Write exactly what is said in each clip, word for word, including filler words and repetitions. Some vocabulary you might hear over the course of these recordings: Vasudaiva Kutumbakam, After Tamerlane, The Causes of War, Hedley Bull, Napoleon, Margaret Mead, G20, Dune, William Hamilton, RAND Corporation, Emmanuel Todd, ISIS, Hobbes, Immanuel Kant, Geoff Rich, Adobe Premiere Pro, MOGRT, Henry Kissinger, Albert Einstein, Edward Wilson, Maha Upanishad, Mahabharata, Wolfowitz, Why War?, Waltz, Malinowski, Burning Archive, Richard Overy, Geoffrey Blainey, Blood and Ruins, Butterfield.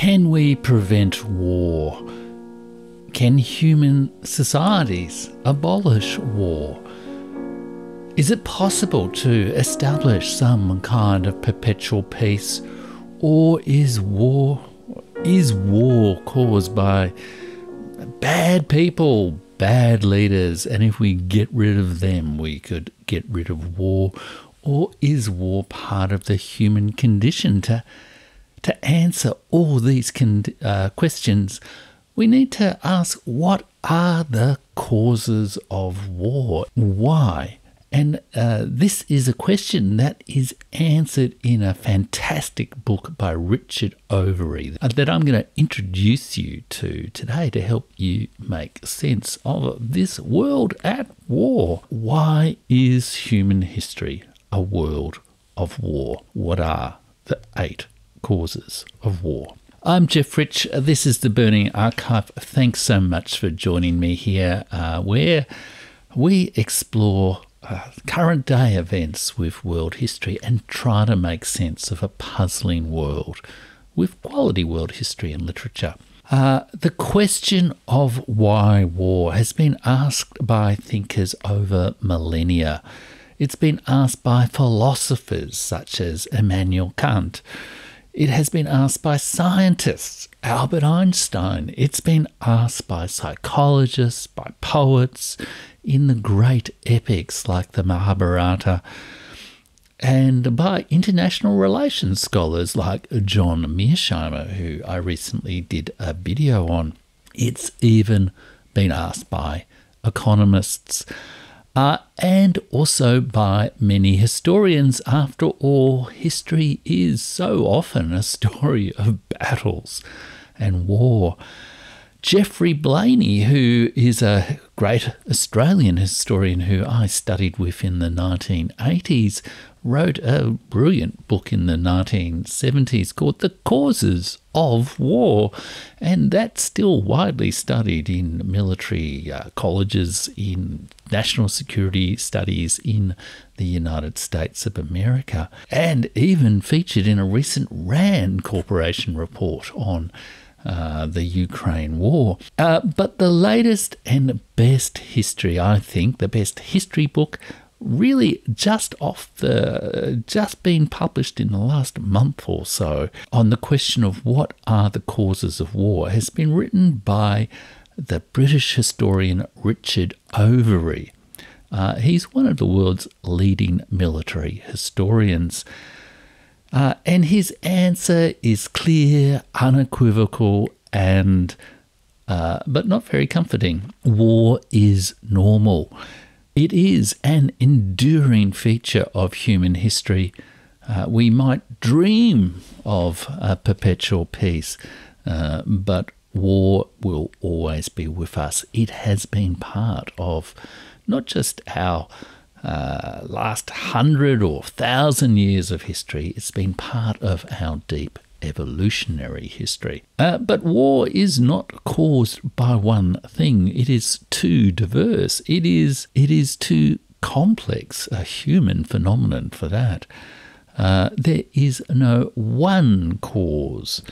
Can we prevent war? Can human societies abolish war? Is it possible to establish some kind of perpetual peace, or is war is war caused by bad people, bad leaders, and if we get rid of them we could get rid of war? Or is war part of the human condition? To To answer all these con uh, questions, we need to ask, what are the causes of war? Why? And uh, this is a question that is answered in a fantastic book by Richard Overy that I'm going to introduce you to today to help you make sense of this world at war. Why is human history a world of war? What are the eight causes of war? I'm Geoff Rich. This is the Burning Archive. Thanks so much for joining me here, uh, where we explore uh, current day events with world history and try to make sense of a puzzling world with quality world history and literature. Uh, the question of why war has been asked by thinkers over millennia. It's been asked by philosophers such as Immanuel Kant. It has been asked by scientists, Albert Einstein. It's been asked by psychologists, by poets, in the great epics like the Mahabharata, and by international relations scholars like John Mearsheimer, who I recently did a video on. It's even been asked by economists uh, and also by many historians. After all, history is so often a story of battles and war. Geoffrey Blainey, who is a great Australian historian who I studied with in the nineteen eighties, wrote a brilliant book in the nineteen seventies called The Causes of War, and that's still widely studied in military uh, colleges, in national security studies in the United States of America, and even featured in a recent RAND Corporation report on Uh, the Ukraine war. Uh, but the latest and best history, I think, the best history book, really just off the, just been published in the last month or so, on the question of what are the causes of war, has been written by the British historian Richard Overy. Uh, he's one of the world's leading military historians. Uh, and his answer is clear, unequivocal, and uh, but not very comforting. War is normal. It is an enduring feature of human history. Uh, we might dream of a perpetual peace, uh, but war will always be with us. It has been part of not just our Uh, last hundred or thousand years of history. It's been part of our deep evolutionary history. Uh, but war is not caused by one thing. It is too diverse. It is, it is too complex a human phenomenon for that. Uh, there is no one cause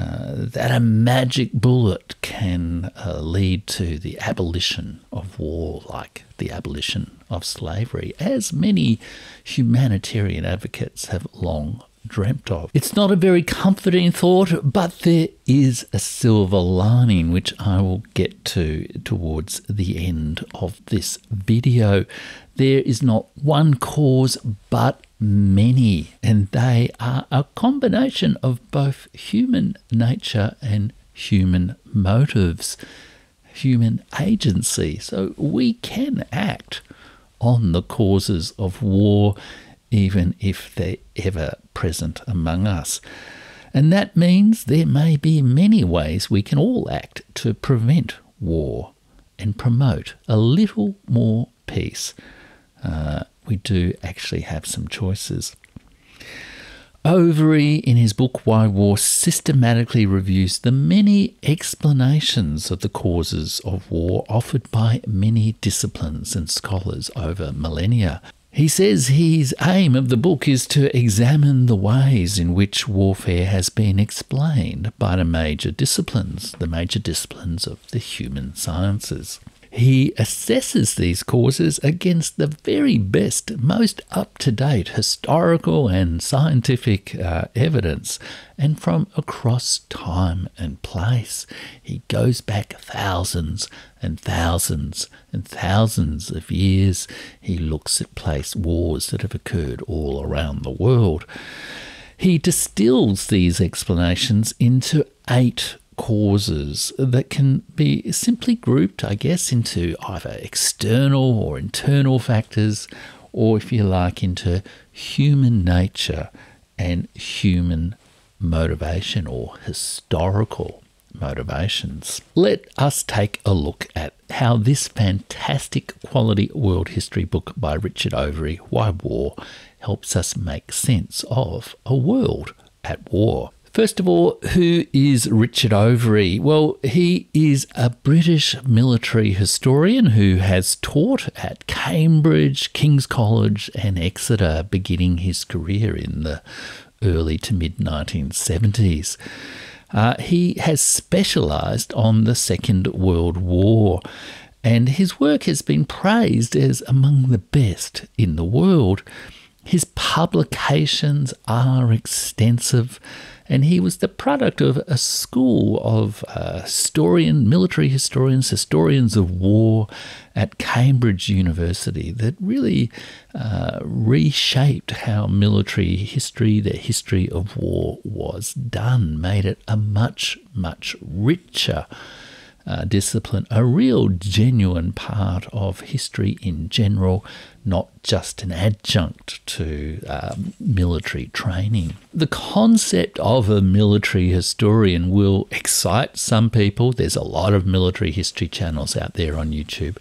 uh, that a magic bullet can uh, lead to the abolition of war, like the abolition of slavery, as many humanitarian advocates have long dreamt of. It's not a very comforting thought, but there is a silver lining, which I will get to towards the end of this video. There is not one cause, but many, and they are a combination of both human nature and human motives, human agency. So we can act on the causes of war, even if they're ever present among us. And that means there may be many ways we can all act to prevent war and promote a little more peace. Uh, we do actually have some choices. Overy, in his book Why War?, systematically reviews the many explanations of the causes of war offered by many disciplines and scholars over millennia. He says his aim of the book is to examine the ways in which warfare has been explained by the major disciplines, the major disciplines of the human sciences. He assesses these causes against the very best, most up-to-date historical and scientific uh, evidence, and from across time and place. He goes back thousands and thousands and thousands of years. He looks at place wars that have occurred all around the world. He distills these explanations into eight causes that can be simply grouped, I guess, into either external or internal factors, or if you like, into human nature and human motivation or historical motivations. Let us take a look at how this fantastic quality world history book by Richard Overy, Why War?, helps us make sense of a world at war. First of all, who is Richard Overy? Well, he is a British military historian who has taught at Cambridge, King's College and Exeter, beginning his career in the early to mid nineteen seventies. Uh, he has specialised on the Second World War, and his work has been praised as among the best in the world. His publications are extensive, and he was the product of a school of uh, historian, military historians, historians of war at Cambridge University that really uh, reshaped how military history, the history of war, was done, made it a much, much richer Uh, discipline, a real genuine part of history in general, not just an adjunct to um, military training. The concept of a military historian will excite some people. There's a lot of military history channels out there on YouTube,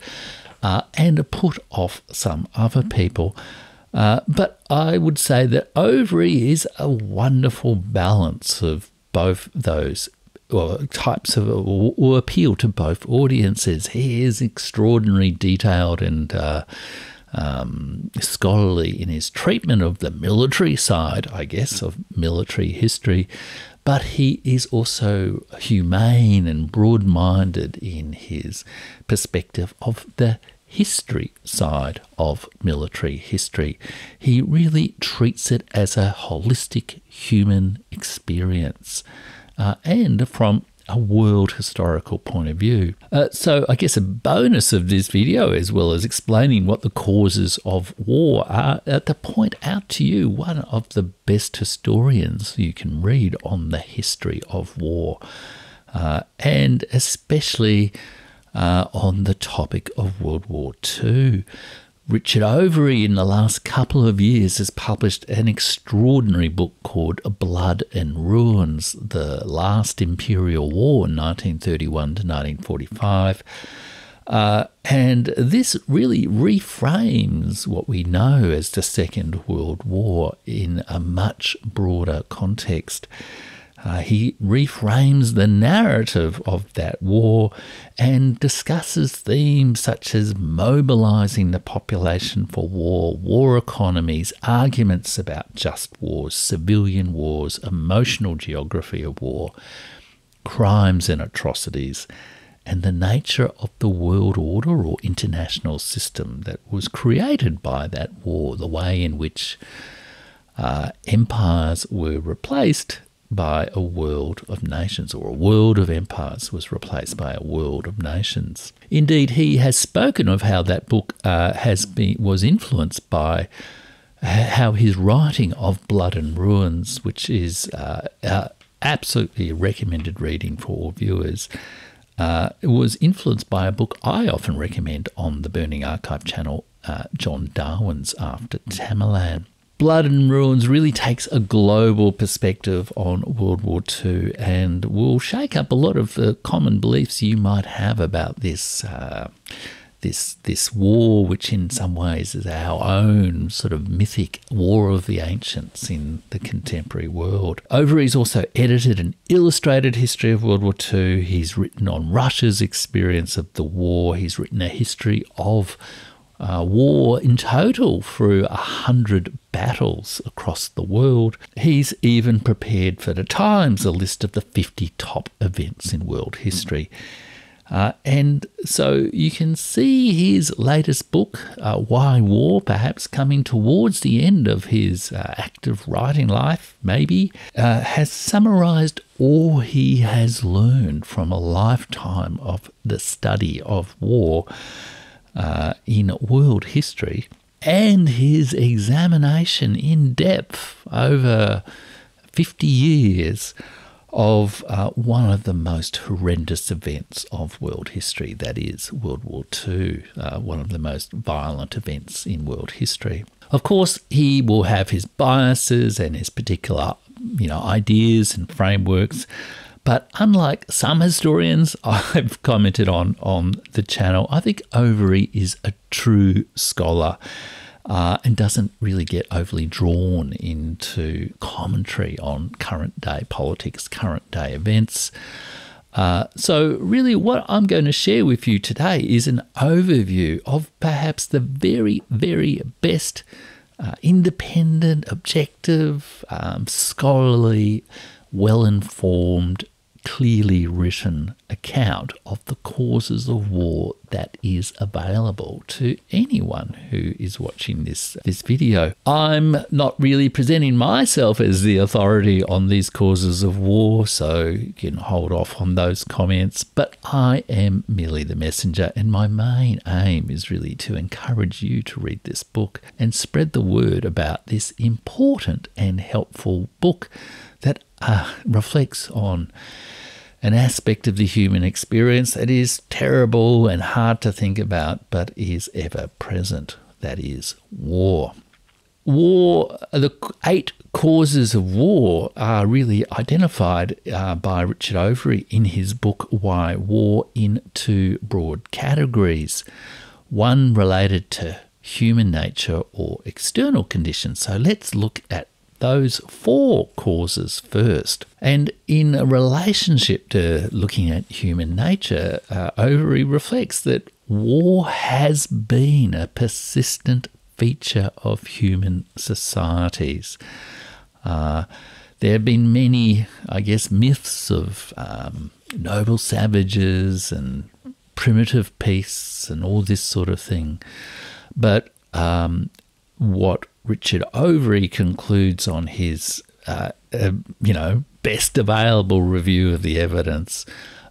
uh, and put off some other people. Uh, but I would say that Overy is a wonderful balance of both those or types of or appeal to both audiences. He is extraordinarily detailed and uh, um, scholarly in his treatment of the military side, I guess, of military history, but he is also humane and broad-minded in his perspective of the history side of military history. He really treats it as a holistic human experience, Uh, and from a world historical point of view. Uh, so I guess a bonus of this video, as well as explaining what the causes of war are, uh, to point out to you one of the best historians you can read on the history of war, uh, and especially uh, on the topic of World War Two. Richard Overy in the last couple of years has published an extraordinary book called Blood and Ruins, The Last Imperial War, nineteen thirty-one to nineteen forty-five. Uh, and this really reframes what we know as the Second World War in a much broader context. Uh, he reframes the narrative of that war and discusses themes such as mobilizing the population for war, war economies, arguments about just wars, civilian wars, emotional geography of war, crimes and atrocities, and the nature of the world order or international system that was created by that war, the way in which uh, empires were replaced by a world of nations, or a world of empires was replaced by a world of nations. Indeed, he has spoken of how that book uh, has been was influenced by how his writing of Blood and Ruins, which is uh, uh, absolutely recommended reading for all viewers, uh, was influenced by a book I often recommend on the Burning Archive channel, uh, John Darwin's After Tamerlane. Blood and Ruins really takes a global perspective on World War Two and will shake up a lot of the common beliefs you might have about this, uh, this, this war, which in some ways is our own sort of mythic war of the ancients in the contemporary world. Overy's also edited an illustrated history of World War Two. He's written on Russia's experience of the war. He's written a history of uh, war in total through a hundred battles across the world. He's even prepared for the Times a list of the fifty top events in world history. Uh, and so you can see his latest book, uh, Why War?, perhaps coming towards the end of his uh, active writing life, maybe, uh, has summarised all he has learned from a lifetime of the study of war uh, in world history, and his examination in depth over fifty years of uh, one of the most horrendous events of world history, that is World War Two, uh, one of the most violent events in world history. Of course, he will have his biases and his particular, you know, ideas and frameworks, but unlike some historians I've commented on on the channel, I think Overy is a true scholar. Uh, and doesn't really get overly drawn into commentary on current day politics, current day events. Uh, so really what I'm going to share with you today is an overview of perhaps the very, very best uh, independent, objective, um, scholarly, well-informed, clearly written account of the causes of war that is available to anyone who is watching this this video. I'm not really presenting myself as the authority on these causes of war, so you can hold off on those comments, but I am merely the messenger, and my main aim is really to encourage you to read this book and spread the word about this important and helpful book that Uh, reflects on an aspect of the human experience that is terrible and hard to think about, but is ever present. That is war. War, the eight causes of war are really identified uh, by Richard Overy in his book Why War? In two broad categories. One related to human nature or external conditions. So let's look at those four causes first. And in a relationship to looking at human nature, uh, Overy reflects that war has been a persistent feature of human societies. Uh, there have been many, I guess, myths of um, noble savages and primitive peace and all this sort of thing. But um, what Richard Overy concludes on his, uh, uh, you know, best available review of the evidence,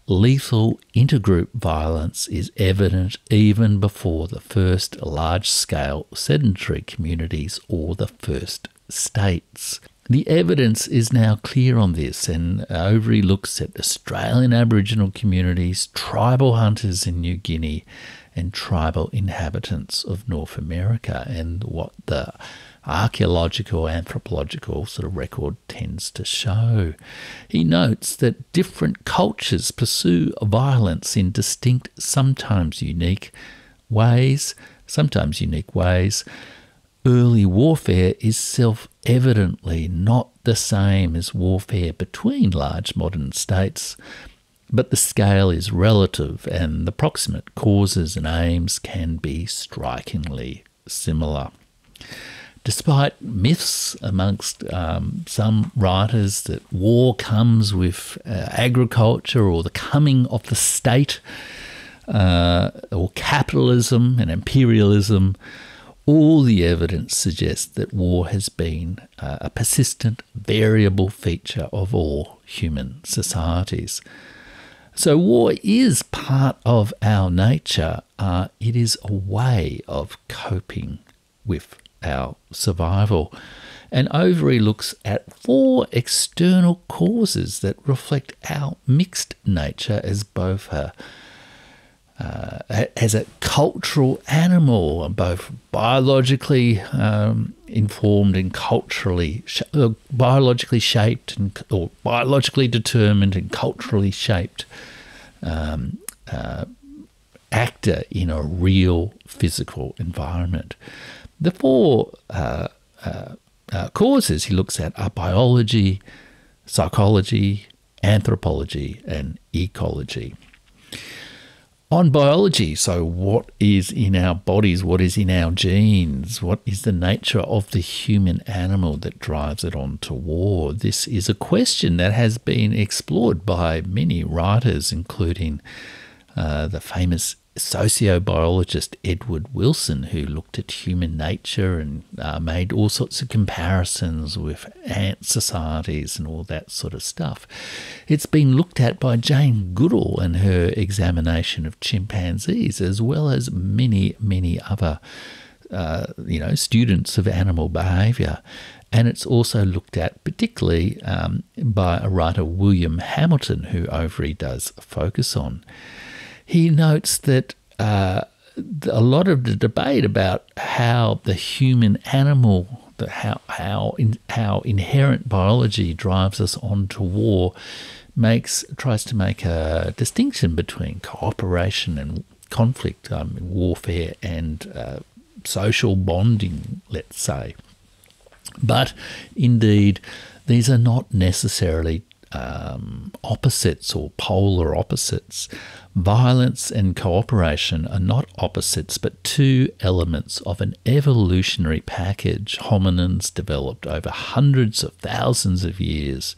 lethal intergroup violence is evident even before the first large-scale sedentary communities or the first states. The evidence is now clear on this, and Overy looks at Australian Aboriginal communities, tribal hunters in New Guinea, and tribal inhabitants of North America, and what the archaeological, anthropological sort of record tends to show. He notes that different cultures pursue violence in distinct, sometimes unique ways, sometimes unique ways. Early warfare is self-evidently not the same as warfare between large modern states, but the scale is relative and the proximate causes and aims can be strikingly similar. Despite myths amongst um, some writers that war comes with uh, agriculture or the coming of the state uh, or capitalism and imperialism, all the evidence suggests that war has been uh, a persistent, variable feature of all human societies. So war is part of our nature. Uh, it is a way of coping with our survival. And Overy looks at four external causes that reflect our mixed nature as both a, uh, as a cultural animal, both biologically um, informed and culturally, sh uh, biologically shaped and, or biologically determined and culturally shaped um, uh, actor in a real physical environment. The four uh, uh, uh, causes he looks at are biology, psychology, anthropology, and ecology. on biology. So what is in our bodies? What is in our genes? What is the nature of the human animal that drives it on to war? This is a question that has been explored by many writers, including uh, the famous sociobiologist Edward Wilson, who looked at human nature and uh, made all sorts of comparisons with ant societies and all that sort of stuff. It's been looked at by Jane Goodall and her examination of chimpanzees, as well as many, many other uh, you know, students of animal behaviour. And it's also looked at particularly um, by a writer, William Hamilton, who Overy does focus on. He notes that uh, a lot of the debate about how the human animal, the how how in, how inherent biology drives us on to war, makes tries to make a distinction between cooperation and conflict, um, warfare and uh, social bonding, let's say. But indeed, these are not necessarily Um, opposites or polar opposites. Violence and cooperation are not opposites, but two elements of an evolutionary package hominins developed over hundreds of thousands of years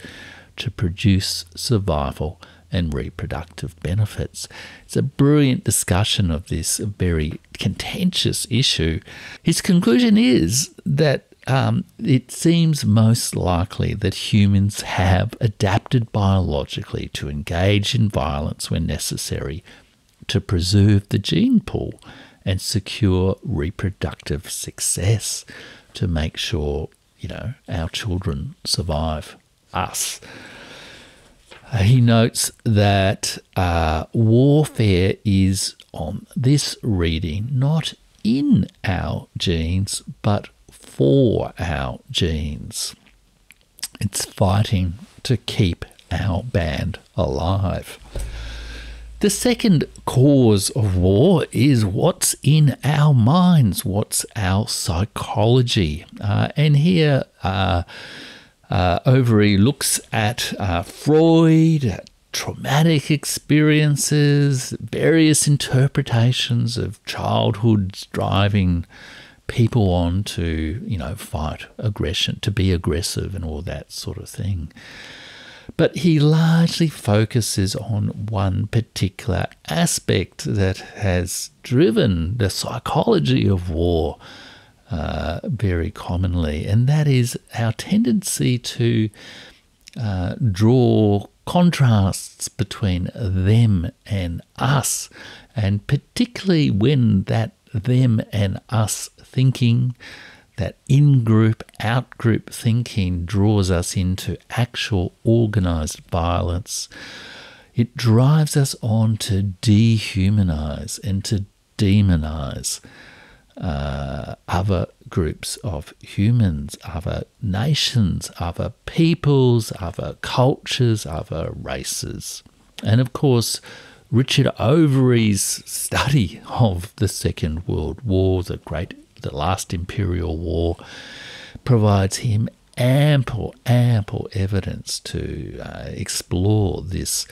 to produce survival and reproductive benefits. It's a brilliant discussion of this very contentious issue. His conclusion is that Um, it seems most likely that humans have adapted biologically to engage in violence when necessary to preserve the gene pool and secure reproductive success, to make sure, you know, our children survive us. He notes that uh, warfare is, on this reading, not in our genes, but for our genes. It's fighting to keep our band alive. The second cause of war is what's in our minds, what's our psychology. Uh, and here uh, uh, Overy looks at uh, Freud, traumatic experiences, various interpretations of childhood's driving people on to, you know, fight aggression, to be aggressive and all that sort of thing. But he largely focuses on one particular aspect that has driven the psychology of war uh, very commonly, and that is our tendency to uh, draw contrasts between them and us, and particularly when that them and us thinking, that in-group, out-group thinking, draws us into actual organised violence. It drives us on to dehumanise and to demonise uh, other groups of humans, other nations, other peoples, other cultures, other races. And of course, Richard Overy's study of the Second World War, the great, the last imperial war, provides him ample, ample evidence to uh, explore this,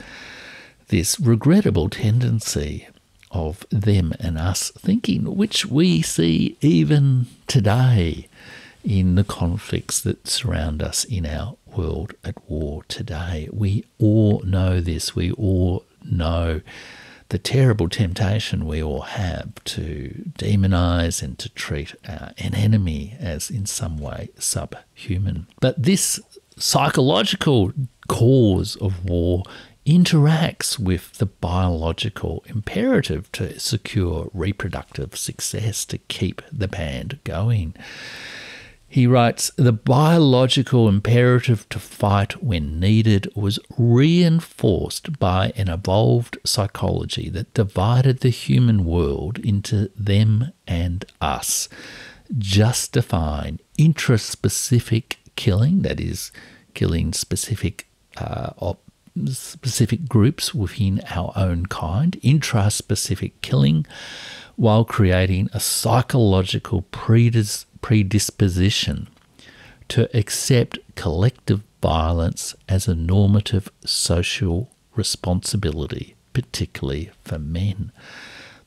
this regrettable tendency of them and us thinking, which we see even today in the conflicts that surround us in our world at war today. We all know this. We all know the terrible temptation we all have to demonize and to treat uh, an enemy as in some way subhuman. But this psychological cause of war interacts with the biological imperative to secure reproductive success, to keep the band going. He writes, the biological imperative to fight when needed was reinforced by an evolved psychology that divided the human world into them and us, justifying intraspecific killing, that is, killing specific uh, op specific groups within our own kind, intraspecific killing, while creating a psychological predisposition predisposition to accept collective violence as a normative social responsibility particularly for men,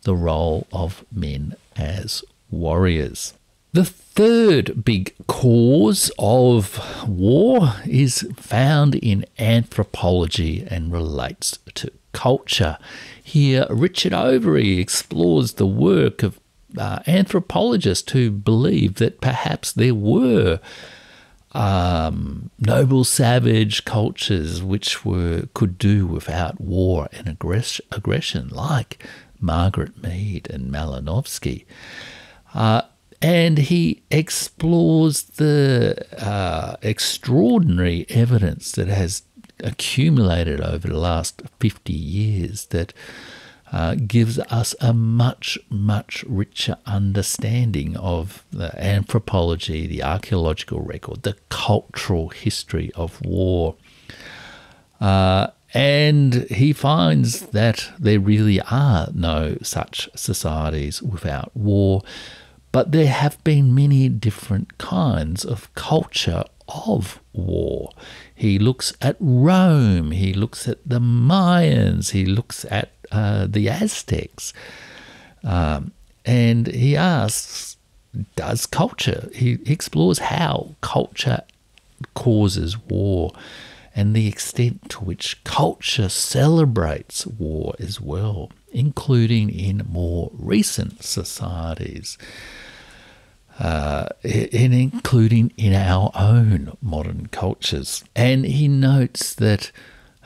the role of men as warriors. The third big cause of war is found in anthropology and relates to culture. Here, Richard Overy explores the work of uh, anthropologists who believe that perhaps there were um, noble savage cultures which were could do without war and aggress aggression, like Margaret Mead and Malinowski. Uh, And he explores the uh, extraordinary evidence that has accumulated over the last fifty years that uh, gives us a much, much richer understanding of the anthropology, the archaeological record, the cultural history of war. Uh, and he finds that there really are no such societies without war. But there have been many different kinds of culture of war. He looks at Rome, he looks at the Mayans, he looks at uh, the Aztecs. Um, and he asks, does culture? He explores how culture causes war and the extent to which culture celebrates war as well, including in more recent societies, uh, and including in our own modern cultures. And he notes that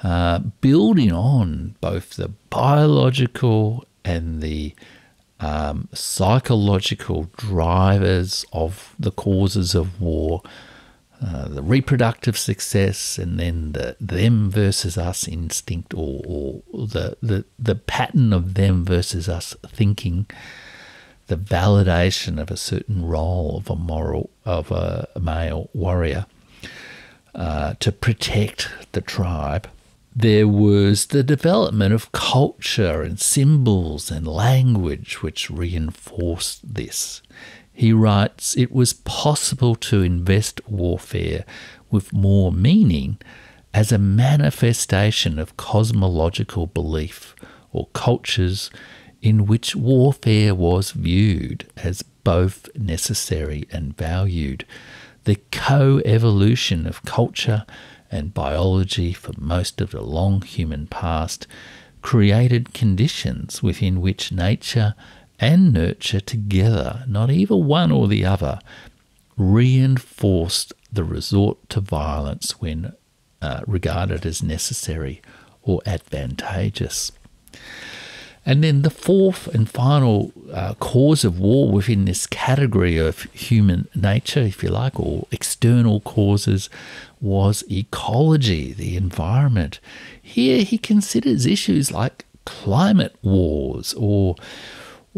uh, building on both the biological and the um, psychological drivers of the causes of war, Uh, the reproductive success, and then the them versus us instinct, or, or the, the, the pattern of them versus us thinking, the validation of a certain role of a moral of a male warrior uh, to protect the tribe. There was the development of culture and symbols and language which reinforced this. He writes, it was possible to invest warfare with more meaning as a manifestation of cosmological belief or cultures in which warfare was viewed as both necessary and valued. The co-evolution of culture and biology for most of the long human past created conditions within which nature and nurture together, not either one or the other, reinforced the resort to violence when uh, regarded as necessary or advantageous. And then the fourth and final uh, cause of war within this category of human nature, if you like, or external causes, was ecology, the environment. Here he considers issues like climate wars, or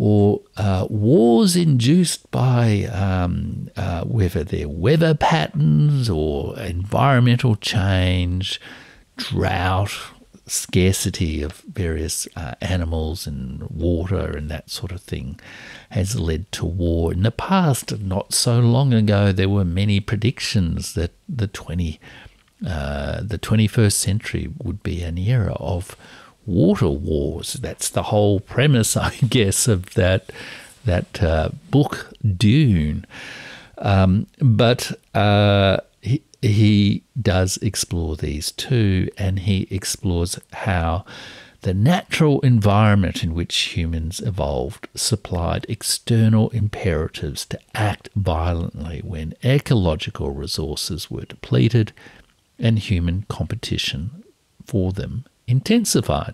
or uh, wars induced by um, uh, whether they're weather patterns or environmental change, drought, scarcity of various uh, animals and water and that sort of thing has led to war. In the past, not so long ago, there were many predictions that the, twenty, uh, the twenty-first century would be an era of water wars. That's the whole premise, I guess, of that that uh, book Dune. Um, but uh, he, he does explore these too, and he explores how the natural environment in which humans evolved supplied external imperatives to act violently when ecological resources were depleted and human competition for them intensified.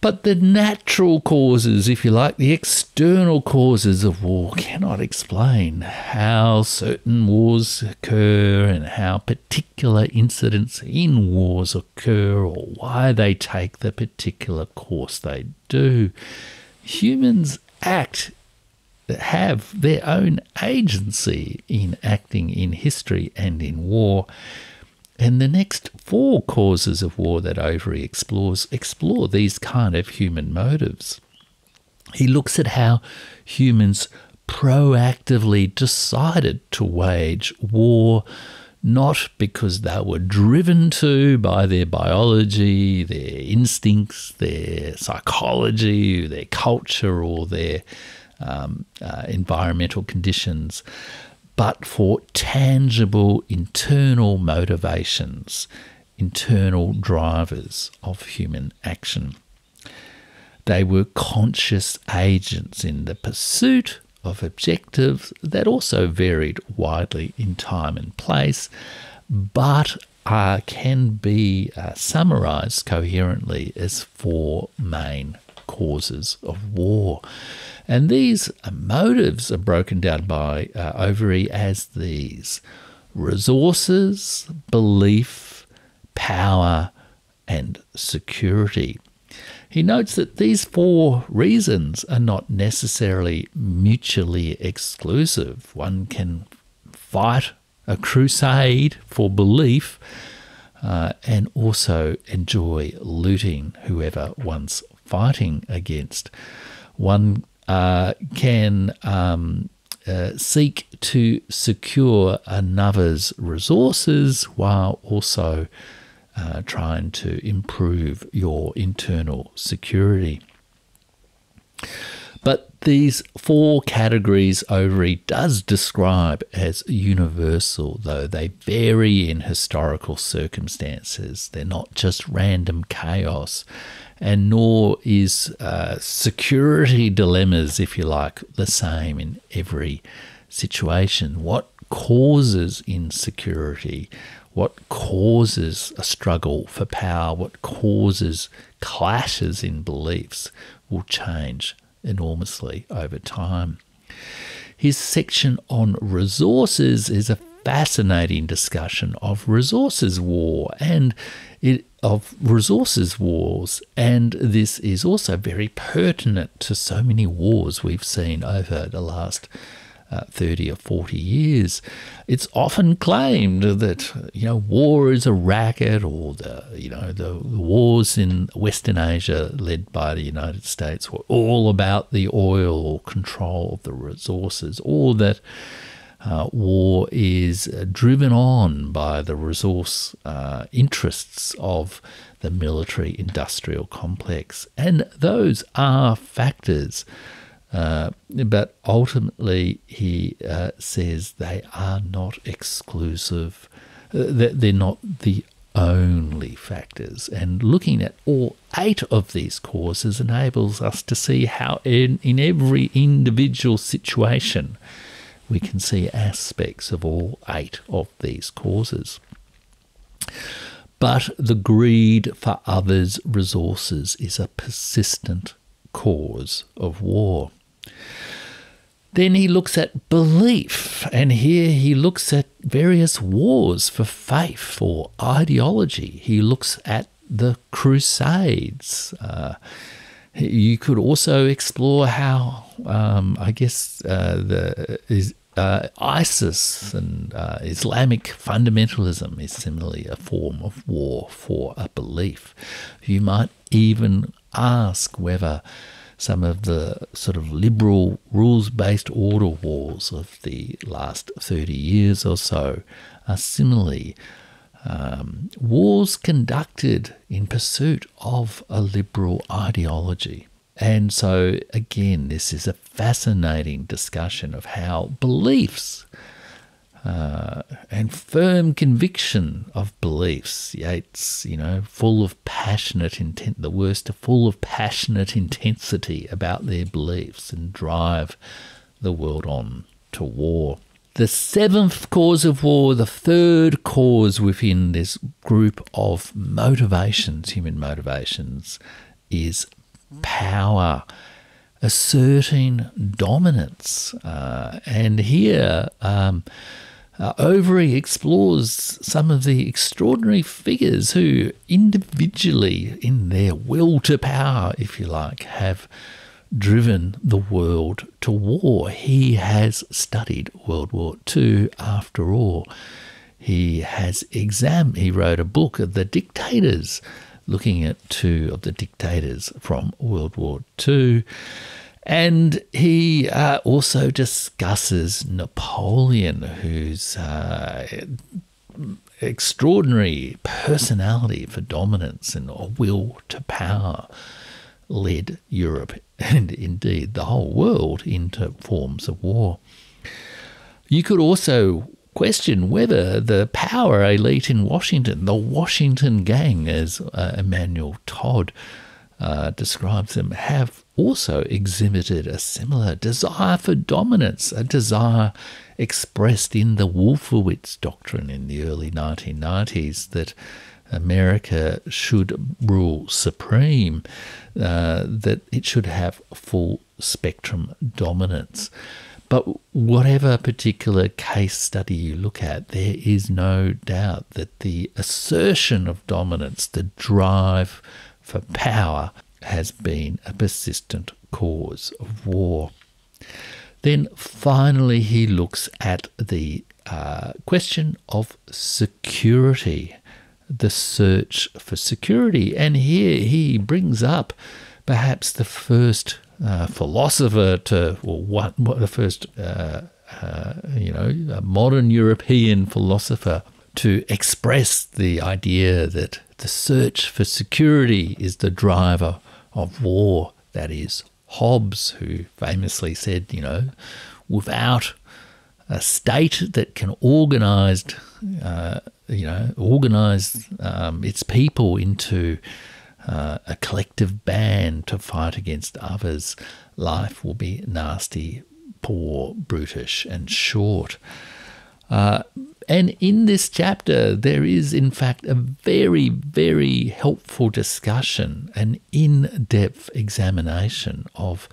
But the natural causes, if you like, the external causes of war cannot explain how certain wars occur and how particular incidents in wars occur or why they take the particular course they do. Humans act, have their own agency in acting in history and in war. And the next four causes of war that Overy explores explore these kind of human motives. He looks at how humans proactively decided to wage war, not because they were driven to by their biology, their instincts, their psychology, their culture, or their um, uh, environmental conditions, but for tangible internal motivations, internal drivers of human action. They were conscious agents in the pursuit of objectives that also varied widely in time and place, but uh, can be uh, summarised coherently as four main causes of war. And these motives are broken down by uh, Overy as these: resources, belief, power, and security. He notes that these four reasons are not necessarily mutually exclusive. One can fight a crusade for belief uh, and also enjoy looting whoever one's fighting against. One uh, can um, uh, seek to secure another's resources while also Uh, trying to improve your internal security. But these four categories Overy does describe as universal, though they vary in historical circumstances. They're not just random chaos, and nor is uh, security dilemmas, if you like, the same in every situation. What causes insecurity? What causes a struggle for power, what causes clashes in beliefs will change enormously over time. His section on resources is a fascinating discussion of resources war and it, of resources wars, and this is also very pertinent to so many wars we've seen over the last Uh, thirty or forty years. It's often claimed that, you know, war is a racket, or the, you know, the, the wars in Western Asia led by the United States were all about the oil or control of the resources, or that uh, war is uh, driven on by the resource uh, interests of the military-industrial complex. And those are factors. Uh, but ultimately, he uh, says they are not exclusive, that they're not the only factors. And looking at all eight of these causes enables us to see how in, in every individual situation we can see aspects of all eight of these causes. But the greed for others' resources is a persistent cause of war. Then he looks at belief, and here he looks at various wars for faith or ideology. He looks at the Crusades. Uh, you could also explore how, um, I guess, uh, the is, uh, ISIS and uh, Islamic fundamentalism is similarly a form of war for a belief. You might even ask whether some of the sort of liberal rules-based order wars of the last thirty years or so are similarly um, wars conducted in pursuit of a liberal ideology. And so, again, this is a fascinating discussion of how beliefs uh, and firm conviction of beliefs, Yeats, you know, full of passionate intent, the worst are full of passionate intensity about their beliefs and drive the world on to war. The seventh cause of war, the third cause within this group of motivations, human motivations, is power, asserting dominance. Uh, and here um, uh, Overy explores some of the extraordinary figures who individually, in their will to power, if you like, have driven the world to war. He has studied World War Two after all. He has examined, he wrote a book of the dictators, looking at two of the dictators from World War Two. And he uh, also discusses Napoleon, whose uh, extraordinary personality for dominance and a will to power led Europe and indeed the whole world into forms of war. You could also question whether the power elite in Washington, the Washington Gang, as uh, Emmanuel Todd uh, describes them, have also exhibited a similar desire for dominance, a desire expressed in the Wolfowitz doctrine in the early nineteen nineties that America should rule supreme, uh, that it should have full spectrum dominance. But whatever particular case study you look at, there is no doubt that the assertion of dominance, the drive for power, has been a persistent cause of war. Then finally he looks at the uh, question of security, the search for security. And here he brings up perhaps the first uh, philosopher to, or what, what the first, uh, uh, you know, a modern European philosopher to express the idea that the search for security is the driver of war. That is Hobbes, who famously said, you know, without a state that can organize, uh, you know, organize um, its people into uh, a collective band to fight against others, life will be nasty, poor, brutish, and short. Uh, and in this chapter, there is, in fact, a very, very helpful discussion, an in-depth examination of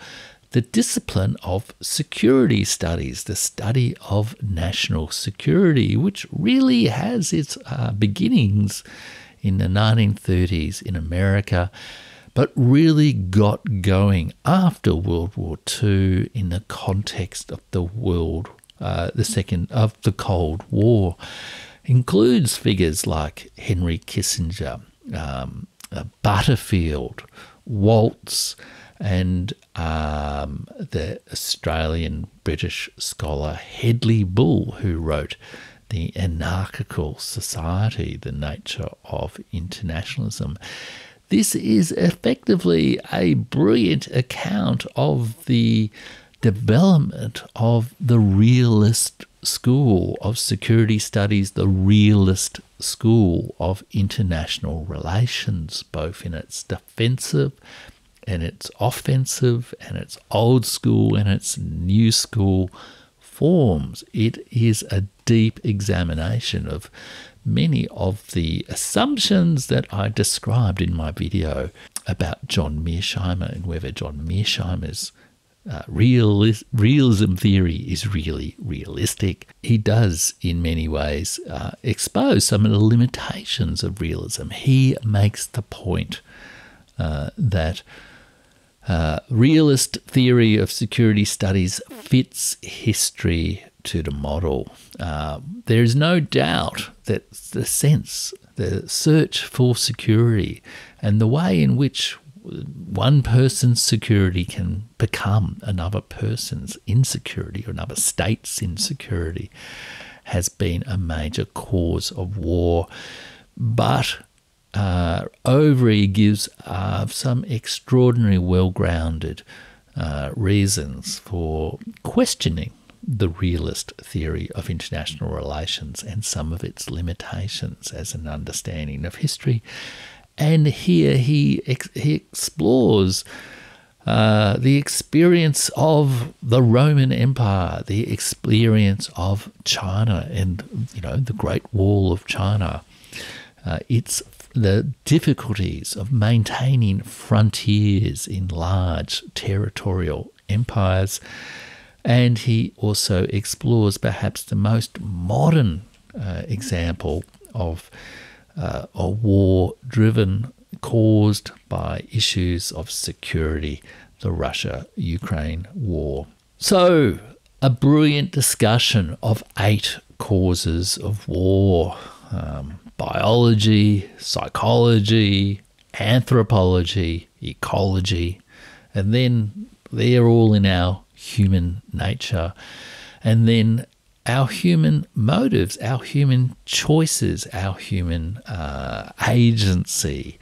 the discipline of security studies, the study of national security, which really has its uh, beginnings in the nineteen thirties in America, but really got going after World War Two in the context of the world, uh, the second of the Cold War. Includes figures like Henry Kissinger, um, uh, Butterfield, Waltz, and um, the Australian-British scholar Hedley Bull, who wrote The Anarchical Society, The Nature of Internationalism. This is effectively a brilliant account of the development of the realist school of security studies, the realist school of international relations, both in its defensive and its offensive and its old school and its new school forms. It is a deep examination of many of the assumptions that I described in my video about John Mearsheimer and whether John Mearsheimer's uh, realis realism theory is really realistic. He does in many ways uh, expose some of the limitations of realism. He makes the point uh, that Uh, realist theory of security studies fits history to the model. Uh, there is no doubt that the sense, the search for security, and the way in which one person's security can become another person's insecurity or another state's insecurity has been a major cause of war. But Uh, Overy gives uh, some extraordinary well-grounded uh, reasons for questioning the realist theory of international relations and some of its limitations as an understanding of history. And here he, ex he explores uh, the experience of the Roman Empire, the experience of China and, you know, the Great Wall of China, uh, its the difficulties of maintaining frontiers in large territorial empires. And he also explores perhaps the most modern uh, example of uh, a war driven, caused by issues of security, the Russia-Ukraine war. So a brilliant discussion of eight causes of war. Um, biology, psychology, anthropology, ecology, and then they're all in our human nature. And then our human motives, our human choices, our human uh, agency,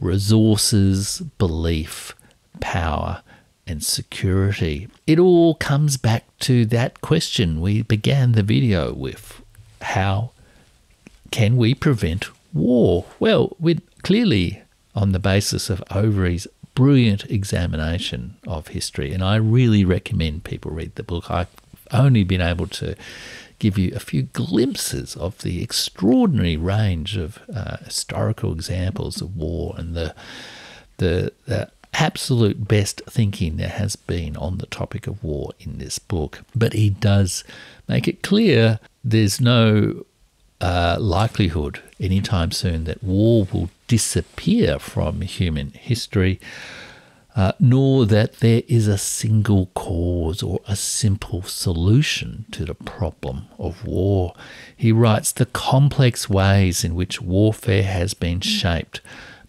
resources, belief, power, and security. It all comes back to that question we began the video with. How can we prevent war? Well, we're clearly on the basis of Overy's brilliant examination of history, and I really recommend people read the book. I've only been able to give you a few glimpses of the extraordinary range of uh, historical examples of war and the, the, the absolute best thinking there has been on the topic of war in this book. But he does make it clear there's no uh, likelihood anytime soon that war will disappear from human history, uh, nor that there is a single cause or a simple solution to the problem of war. He writes, the complex ways in which warfare has been shaped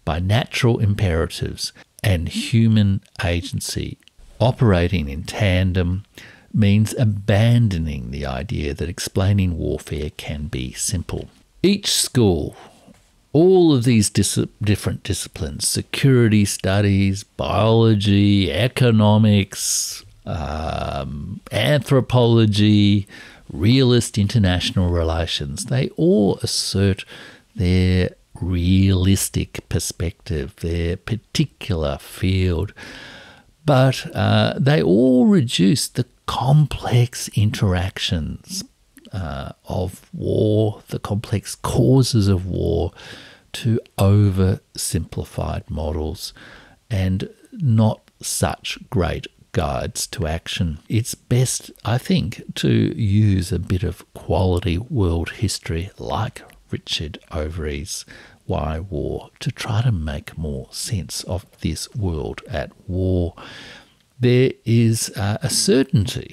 by natural imperatives and human agency operating in tandem means abandoning the idea that explaining warfare can be simple. Each school, all of these dis different disciplines, security studies, biology, economics, um, anthropology, realist international relations, they all assert their realistic perspective, their particular field. But uh, they all reduce the complex interactions Uh, of war, the complex causes of war, to oversimplified models and not such great guides to action. It's best, I think, to use a bit of quality world history like Richard Overy's Why War to try to make more sense of this world at war. There is uh, a certainty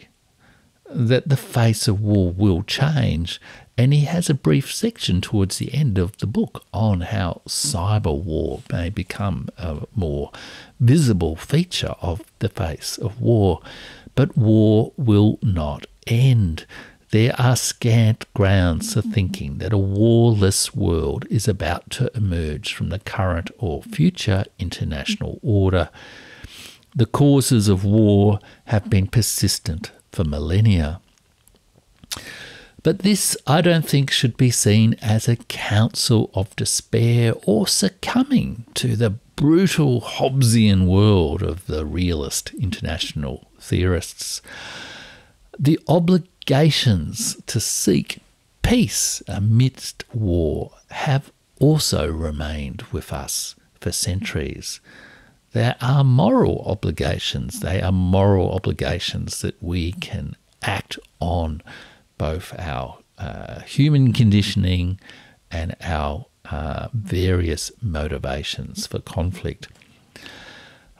that the face of war will change, and he has a brief section towards the end of the book on how cyber war may become a more visible feature of the face of war. But war will not end. There are scant grounds for thinking that a warless world is about to emerge from the current or future international order. The causes of war have been persistent for millennia. But this, I don't think, should be seen as a counsel of despair or succumbing to the brutal Hobbesian world of the realist international theorists. The obligations to seek peace amidst war have also remained with us for centuries. There are moral obligations. They are moral obligations that we can act on, both our uh, human conditioning and our uh, various motivations for conflict.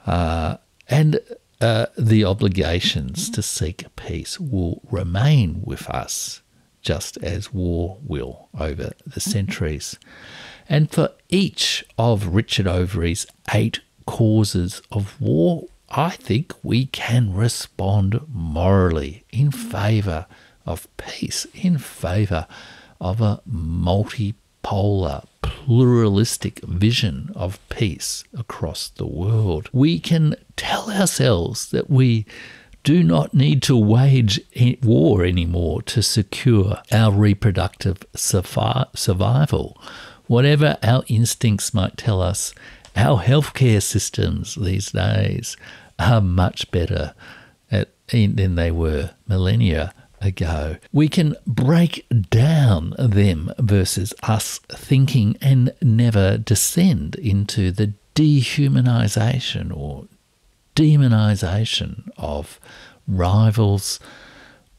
Uh, and uh, the obligations to seek peace will remain with us, just as war will over the centuries. And for each of Richard Overy's eight causes of war, I think we can respond morally in favour of peace, in favour of a multipolar, pluralistic vision of peace across the world. We can tell ourselves that we do not need to wage war anymore to secure our reproductive survival. Whatever our instincts might tell us, our healthcare systems these days are much better at, than they were millennia ago. We can break down them versus us thinking and never descend into the dehumanization or demonization of rivals,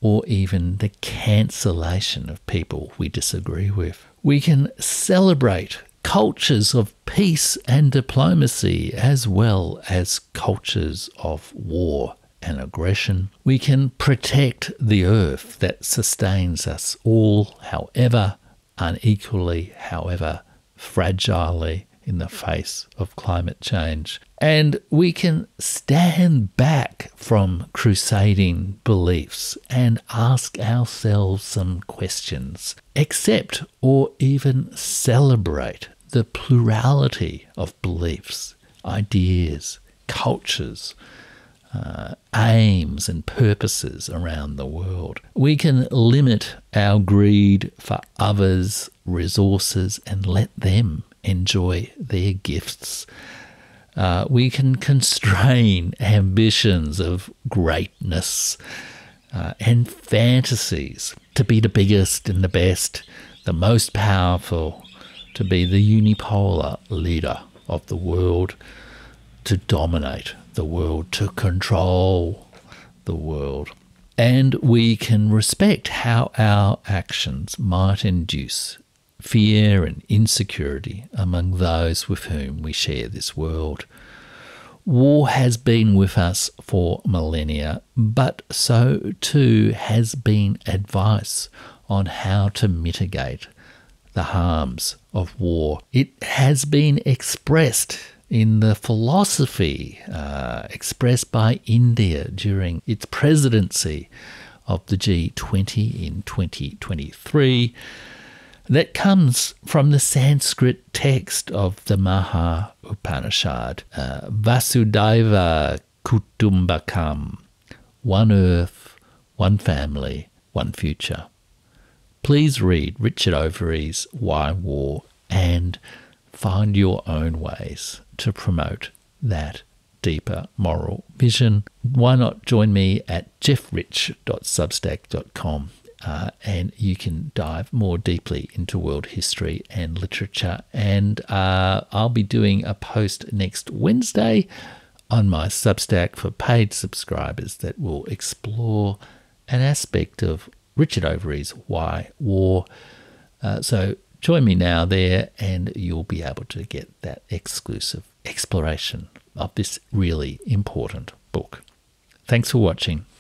or even the cancellation of people we disagree with. We can celebrate cultures of peace and diplomacy as well as cultures of war and aggression. We can protect the earth that sustains us all, however unequally, however fragilely in the face of climate change. And we can stand back from crusading beliefs and ask ourselves some questions, accept or even celebrate the plurality of beliefs, ideas, cultures, Uh, aims and purposes around the world. We can limit our greed for others' resources and let them enjoy their gifts. Uh, we can constrain ambitions of greatness uh, and fantasies to be the biggest and the best, the most powerful, to be the unipolar leader of the world, to dominate the world, to control the world. And we can respect how our actions might induce fear and insecurity among those with whom we share this world. War has been with us for millennia, but so too has been advice on how to mitigate the harms of war. It has been expressed in the philosophy uh, expressed by India during its presidency of the G twenty in twenty twenty-three, that comes from the Sanskrit text of the Maha Upanishad, uh, Vasudaiva Kutumbakam, one earth, one family, one future. Please read Richard Overy's Why War? And find your own ways to promote that deeper moral vision. Why not join me at geoff rich dot substack dot com uh, and you can dive more deeply into world history and literature. And uh, I'll be doing a post next Wednesday on my Substack for paid subscribers that will explore an aspect of Richard Overy's Why War? Uh, so join me now there and you'll be able to get that exclusive exploration of this really important book. Thanks for watching.